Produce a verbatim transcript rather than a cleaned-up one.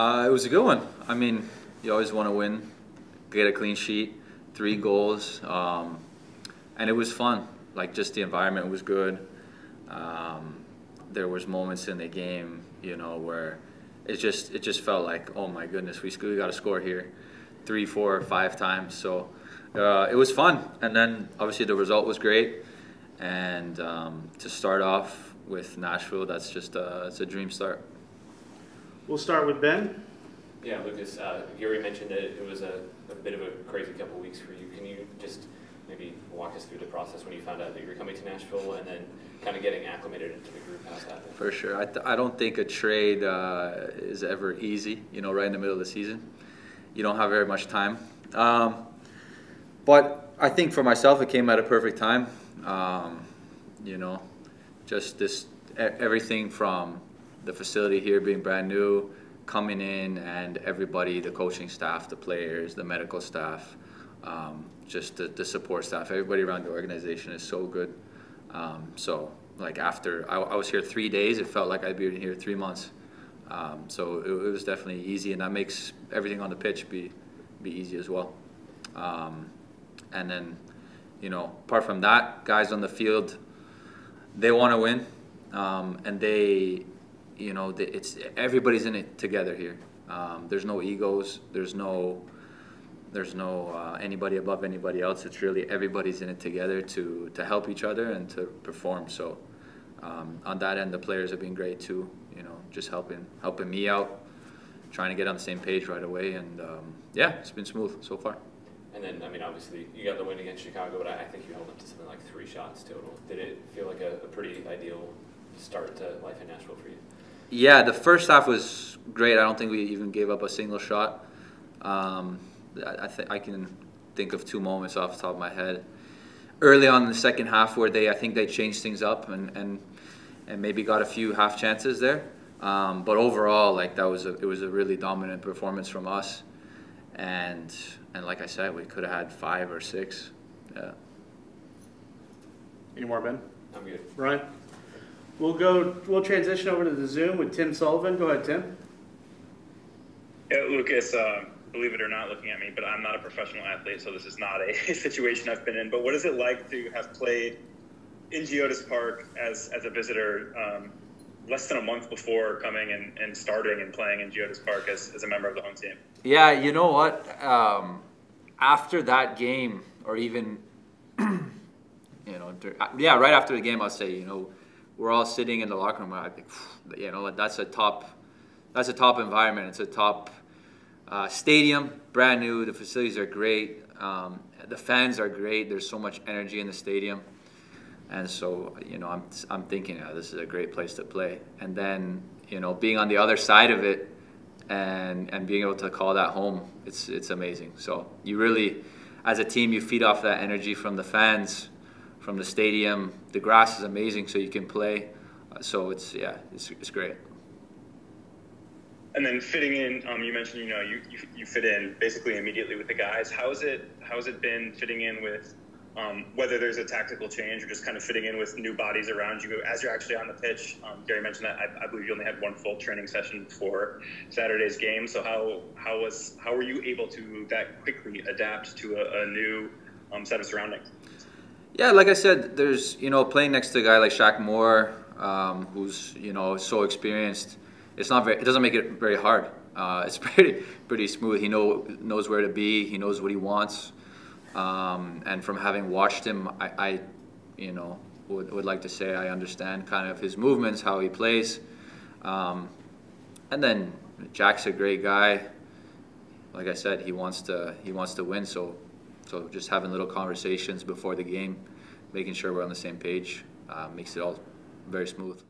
Uh, it was a good one. I mean, you always want to win, get a clean sheet, three goals, um, and it was fun. Like, just the environment was good. Um, there was moments in the game, you know, where it just it just felt like, oh my goodness, we, we got to score here, three, four, five times. So uh, it was fun, and then obviously the result was great. And um, to start off with Nashville, that's just a, it's a dream start. We'll start with Ben. Yeah, Lucas, uh, Gary mentioned that it was a, a bit of a crazy couple of weeks for you. Can you just maybe walk us through the process when you found out that you were coming to Nashville and then kind of getting acclimated into the group? How's that happened? For sure. I, th I don't think a trade uh, is ever easy, you know, right in the middle of the season. You don't have very much time. Um, but I think for myself, it came at a perfect time. Um, you know, just this everything from the facility here being brand new, coming in, and everybody, the coaching staff, the players, the medical staff, um, just the, the support staff, everybody around the organization is so good. Um, so, like, after, I, I was here three days, it felt like I'd been here three months. Um, so it, it was definitely easy, and that makes everything on the pitch be, be easy as well. Um, and then, you know, apart from that, guys on the field, they want to win, um, and they... You know, it's everybody's in it together here. Um, there's no egos. There's no, there's no uh, anybody above anybody else. It's really everybody's in it together to to help each other and to perform. So um, on that end, the players have been great too. You know, just helping helping me out, trying to get on the same page right away. And um, yeah, it's been smooth so far. And then, I mean, obviously, you got the win against Chicago, but I think you held up to something like three shots total. Did it feel like a, a pretty ideal start to life in Nashville for you? Yeah, the first half was great. I don't think we even gave up a single shot. Um, I, th I can think of two moments off the top of my head. Early on in the second half where they, I think they changed things up and, and, and maybe got a few half chances there. Um, but overall, like, that was a, it was a really dominant performance from us. And, and like I said, we could have had five or six. Yeah. Any more, Ben? I'm good. Ryan? We'll go. We'll transition over to the Zoom with Tim Sullivan. Go ahead, Tim. Yeah, Lucas. Uh, believe it or not, looking at me, but I'm not a professional athlete, so this is not a situation I've been in. But what is it like to have played in Geodis Park as as a visitor um, less than a month before coming and, and starting and playing in Geodis Park as as a member of the home team? Yeah, you know what? Um, after that game, or even, you know, yeah, right after the game, I'll say, you know, we're all sitting in the locker room. I think, you know, that's a top, that's a top environment. It's a top uh, stadium, brand new. The facilities are great. Um, the fans are great. There's so much energy in the stadium, and so, you know, I'm I'm thinking, oh, this is a great place to play. And then, you know, being on the other side of it, and and being able to call that home, it's it's amazing. So you really, as a team, you feed off that energy from the fans, from the stadium. The grass is amazing, so you can play. So it's, yeah, it's, it's great. And then fitting in, um, you mentioned, you know, you, you, you fit in basically immediately with the guys. How's it, how's it been fitting in with, um, whether there's a tactical change or just kind of fitting in with new bodies around you as you're actually on the pitch? Um, Gary mentioned that I, I believe you only had one full training session for Saturday's game. So how, how was, how were you able to that quickly adapt to a, a new um, set of surroundings? Yeah, like I said, there's, you know, playing next to a guy like Shaq Moore, um, who's, you know, so experienced. It's not very, it doesn't make it very hard. Uh, it's pretty pretty smooth. He know, knows where to be. He knows what he wants. Um, and from having watched him, I, I you know, would, would like to say I understand kind of his movements, how he plays. Um, and then Jack's a great guy. Like I said, he wants to he wants to win. So. So just having little conversations before the game, making sure we're on the same page, uh, makes it all very smooth.